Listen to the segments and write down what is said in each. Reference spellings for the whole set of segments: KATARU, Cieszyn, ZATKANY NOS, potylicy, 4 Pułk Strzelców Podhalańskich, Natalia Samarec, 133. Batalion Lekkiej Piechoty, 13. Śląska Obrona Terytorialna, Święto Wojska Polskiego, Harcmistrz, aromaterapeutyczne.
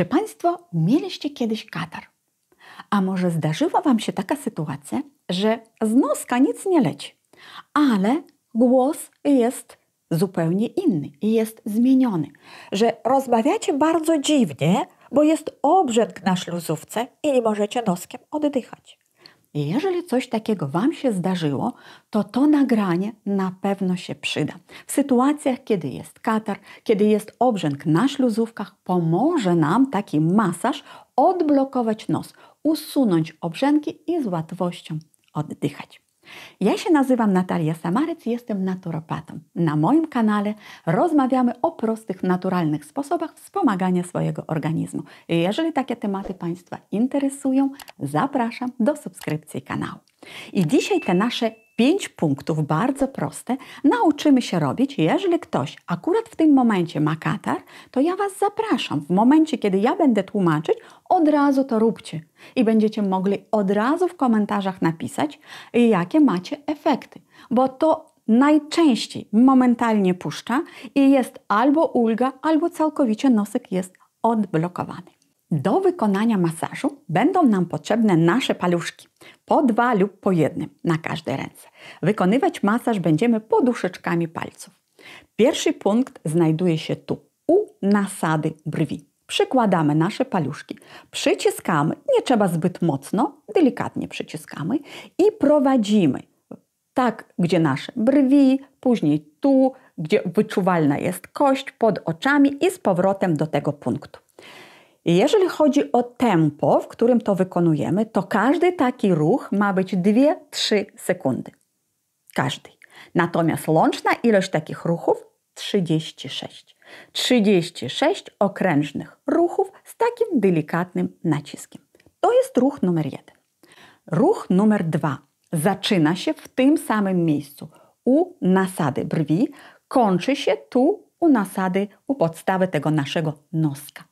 Czy Państwo mieliście kiedyś katar? A może zdarzyła Wam się taka sytuacja, że z noska nic nie leci, ale głos jest zupełnie inny i jest zmieniony, że rozmawiacie bardzo dziwnie, bo jest obrzęk na śluzówce i nie możecie noskiem oddychać. Jeżeli coś takiego Wam się zdarzyło, to to nagranie na pewno się przyda. W sytuacjach, kiedy jest katar, kiedy jest obrzęk na śluzówkach, pomoże nam taki masaż odblokować nos, usunąć obrzęki i z łatwością oddychać. Ja się nazywam Natalia Samarec, jestem naturopatą. Na moim kanale rozmawiamy o prostych, naturalnych sposobach wspomagania swojego organizmu. Jeżeli takie tematy Państwa interesują, zapraszam do subskrypcji kanału. I dzisiaj te nasze 5 punktów bardzo proste nauczymy się robić. Jeżeli ktoś akurat w tym momencie ma katar, to ja Was zapraszam. W momencie, kiedy ja będę tłumaczyć, od razu to róbcie. I będziecie mogli od razu w komentarzach napisać, jakie macie efekty. Bo to najczęściej momentalnie puszcza i jest albo ulga, albo całkowicie nosek jest odblokowany. Do wykonania masażu będą nam potrzebne nasze paluszki, po 2 lub po 1 na każdej ręce. Wykonywać masaż będziemy poduszeczkami palców. Pierwszy punkt znajduje się tu, u nasady brwi. Przykładamy nasze paluszki, przyciskamy, nie trzeba zbyt mocno, delikatnie przyciskamy i prowadzimy. Tak, gdzie nasze brwi, później tu, gdzie wyczuwalna jest kość pod oczami i z powrotem do tego punktu. Jeżeli chodzi o tempo, w którym to wykonujemy, to każdy taki ruch ma być 2-3 sekundy. Każdy. Natomiast łączna ilość takich ruchów 36. 36 okrężnych ruchów z takim delikatnym naciskiem. To jest ruch numer 1. Ruch numer 2 zaczyna się w tym samym miejscu, u nasady brwi, kończy się tu u nasady, u podstawy tego naszego noska.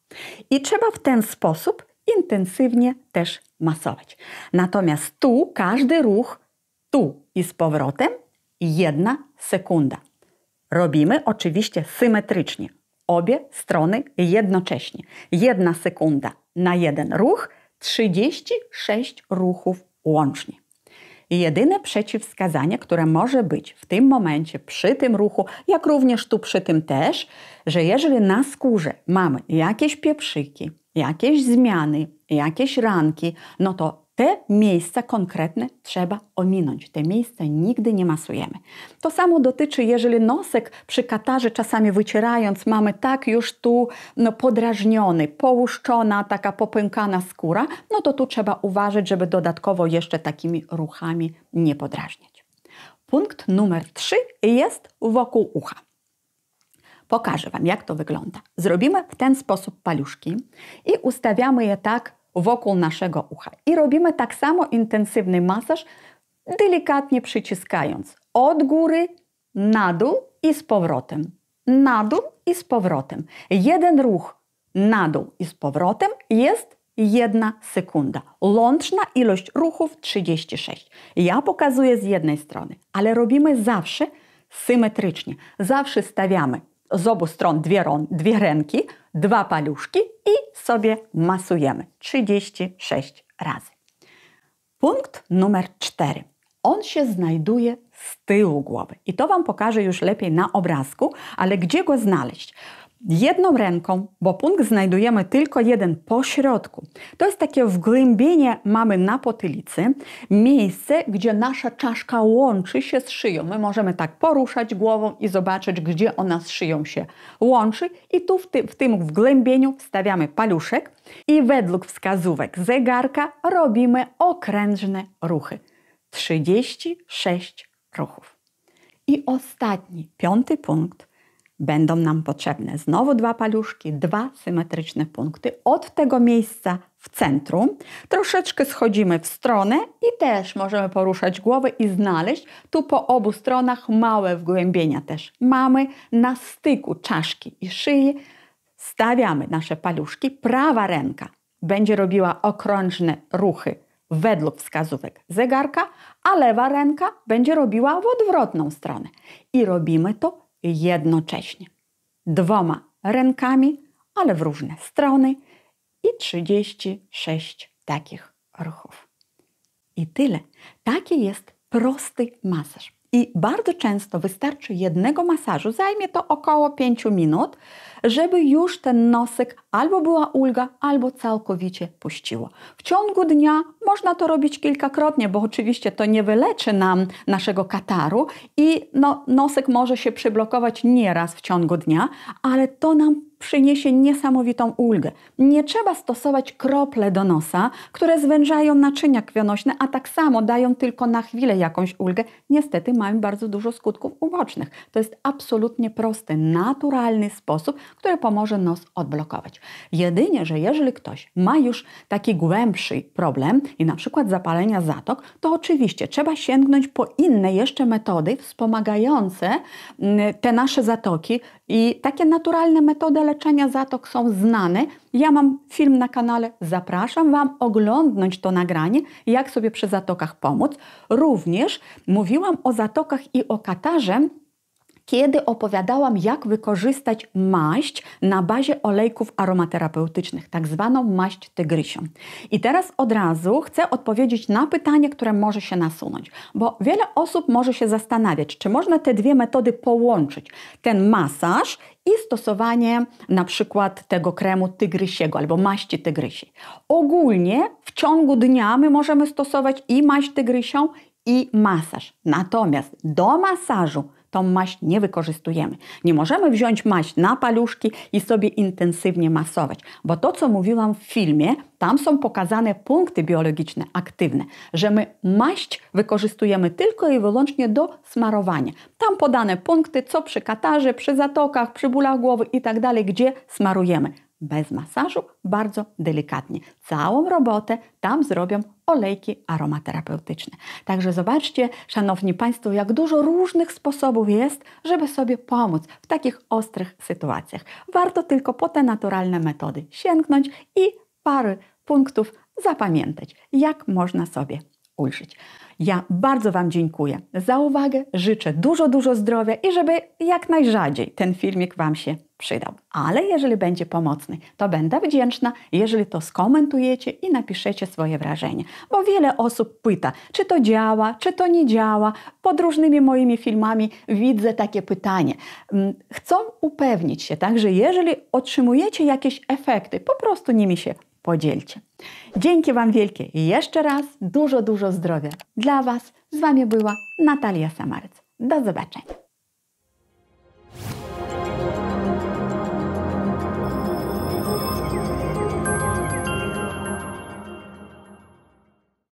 I trzeba w ten sposób intensywnie też masować. Natomiast tu każdy ruch, tu i z powrotem, 1 sekunda. Robimy oczywiście symetrycznie, obie strony jednocześnie. 1 sekunda na jeden ruch, 36 ruchów łącznie. Jedyne przeciwwskazanie, które może być w tym momencie, przy tym ruchu, jak również tu przy tym też, że jeżeli na skórze mamy jakieś pieprzyki, jakieś zmiany, jakieś ranki, no to te miejsca konkretne trzeba ominąć. Te miejsca nigdy nie masujemy. To samo dotyczy, jeżeli nosek przy katarze czasami wycierając mamy tak już tu podrażniony, połuszczona, taka popękana skóra, no to tu trzeba uważać, żeby dodatkowo jeszcze takimi ruchami nie podrażniać. Punkt numer 3 jest wokół ucha. Pokażę Wam, jak to wygląda. Zrobimy w ten sposób paluszki i ustawiamy je tak wokół naszego ucha. I robimy tak samo intensywny masaż, delikatnie przyciskając od góry na dół i z powrotem. Na dół i z powrotem. Jeden ruch na dół i z powrotem jest 1 sekunda. Łączna ilość ruchów 36. Ja pokazuję z jednej strony, ale robimy zawsze symetrycznie. Zawsze stawiamy z obu stron 2 ręki, 2 paluszki i sobie masujemy 36 razy. Punkt numer 4. On się znajduje z tyłu głowy. I to Wam pokażę już lepiej na obrazku, ale gdzie go znaleźć? Jedną ręką, bo punkt znajdujemy tylko jeden po środku. To jest takie wgłębienie mamy na potylicy, miejsce, gdzie nasza czaszka łączy się z szyją. My możemy tak poruszać głową i zobaczyć, gdzie ona z szyją się łączy. I tu w tym wgłębieniu wstawiamy paluszek i według wskazówek zegarka robimy okrężne ruchy. 36 ruchów. I ostatni, 5. punkt. Będą nam potrzebne znowu 2 paluszki, 2 symetryczne punkty od tego miejsca w centrum. Troszeczkę schodzimy w stronę i też możemy poruszać głowę i znaleźć. Tu po obu stronach małe wgłębienia też mamy. Na styku czaszki i szyi stawiamy nasze paluszki. Prawa ręka będzie robiła okrążne ruchy według wskazówek zegarka, a lewa ręka będzie robiła w odwrotną stronę. I robimy to jednocześnie. 2 rękami, ale w różne strony i 36 takich ruchów. I tyle. Taki jest prosty masaż. I bardzo często wystarczy jednego masażu, zajmie to około 5 minut, żeby już ten nosek albo była ulga, albo całkowicie puściło. W ciągu dnia można to robić kilkakrotnie, bo oczywiście to nie wyleczy nam naszego kataru i nosek może się przyblokować nieraz w ciągu dnia, ale to nam przyniesie niesamowitą ulgę. Nie trzeba stosować krople do nosa, które zwężają naczynia krwionośne, a tak samo dają tylko na chwilę jakąś ulgę. Niestety mamy bardzo dużo skutków ubocznych. To jest absolutnie prosty, naturalny sposób, który pomoże nos odblokować. Jedynie, że jeżeli ktoś ma już taki głębszy problem i na przykład zapalenia zatok, to oczywiście trzeba sięgnąć po inne jeszcze metody wspomagające te nasze zatoki i takie naturalne metody leczenia zatok są znane. Ja mam film na kanale, zapraszam Wam oglądnąć to nagranie, jak sobie przy zatokach pomóc. Również mówiłam o zatokach i o katarze, kiedy opowiadałam, jak wykorzystać maść na bazie olejków aromaterapeutycznych, tak zwaną maść tygrysią. I teraz od razu chcę odpowiedzieć na pytanie, które może się nasunąć, bo wiele osób może się zastanawiać, czy można te dwie metody połączyć, ten masaż i stosowanie na przykład tego kremu tygrysiego albo maści tygrysiej. Ogólnie w ciągu dnia my możemy stosować i maść tygrysią, i masaż. Natomiast do masażu tą maść nie wykorzystujemy. Nie możemy wziąć maść na paluszki i sobie intensywnie masować, bo to, co mówiłam w filmie, tam są pokazane punkty biologiczne aktywne, że my maść wykorzystujemy tylko i wyłącznie do smarowania. Tam podane punkty, co przy katarze, przy zatokach, przy bólach głowy i tak dalej, gdzie smarujemy. Bez masażu, bardzo delikatnie. Całą robotę tam zrobią olejki aromaterapeutyczne. Także zobaczcie, Szanowni Państwo, jak dużo różnych sposobów jest, żeby sobie pomóc w takich ostrych sytuacjach. Warto tylko po te naturalne metody sięgnąć i parę punktów zapamiętać, jak można sobie ulżyć. Ja bardzo Wam dziękuję za uwagę, życzę dużo zdrowia i żeby jak najrzadziej ten filmik Wam się przydał. Ale jeżeli będzie pomocny, to będę wdzięczna, jeżeli to skomentujecie i napiszecie swoje wrażenie. Bo wiele osób pyta, czy to działa, czy to nie działa. Pod różnymi moimi filmami widzę takie pytanie. Chcą upewnić się, także jeżeli otrzymujecie jakieś efekty, po prostu nimi się podzielcie. Dzięki Wam wielkie i jeszcze raz dużo zdrowia dla Was. Z Wami była Natalia Samarec. Do zobaczenia.